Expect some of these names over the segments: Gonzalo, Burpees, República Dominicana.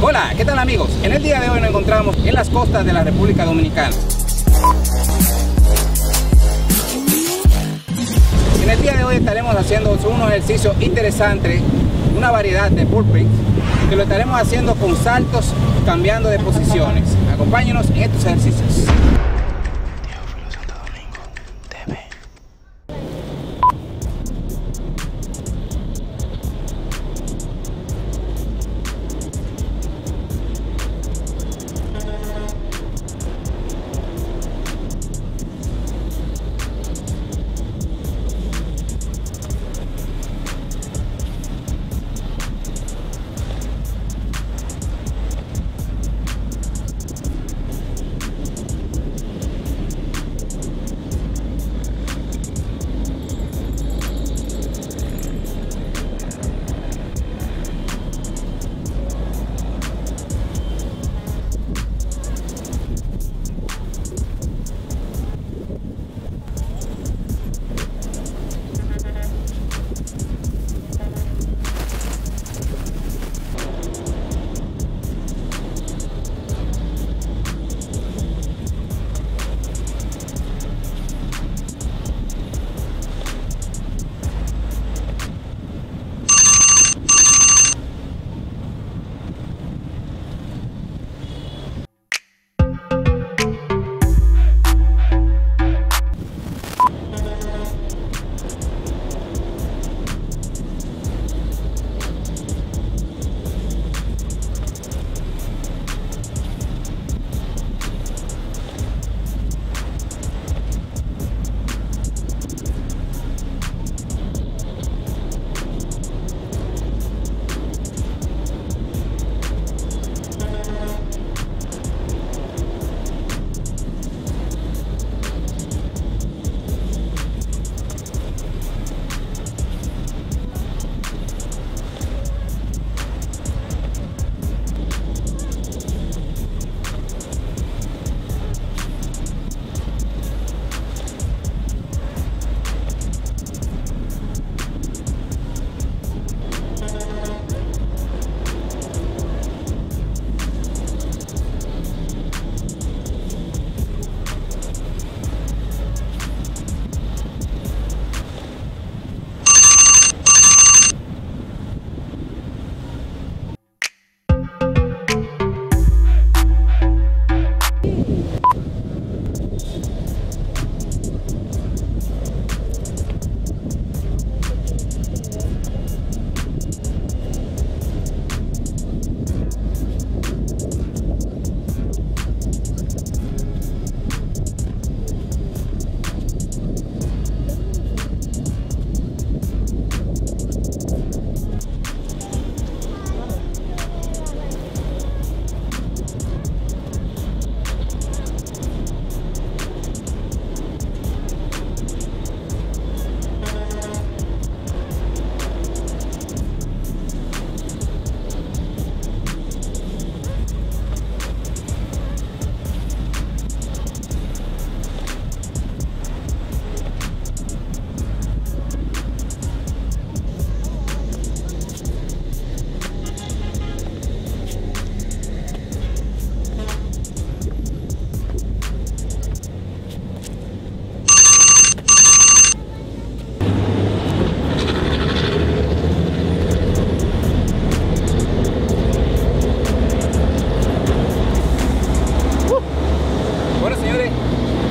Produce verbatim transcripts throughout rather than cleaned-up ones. Hola, ¿qué tal amigos? En el día de hoy nos encontramos en las costas de la República Dominicana. En el día de hoy estaremos haciendo unos ejercicios interesantes, una variedad de burpees, que lo estaremos haciendo con saltos, cambiando de posiciones. Acompáñenos en estos ejercicios.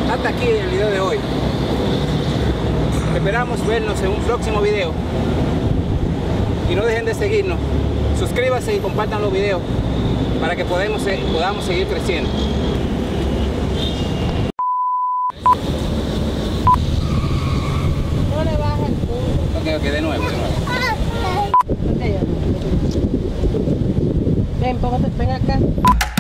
Hasta aquí el video de hoy. Esperamos vernos en un próximo video. Y no dejen de seguirnos. Suscríbanse y compartan los videos para que podamos, podamos seguir creciendo. No le bajes el culo. Ok, ok, de nuevo. De nuevo. Ven, póngate, ven acá.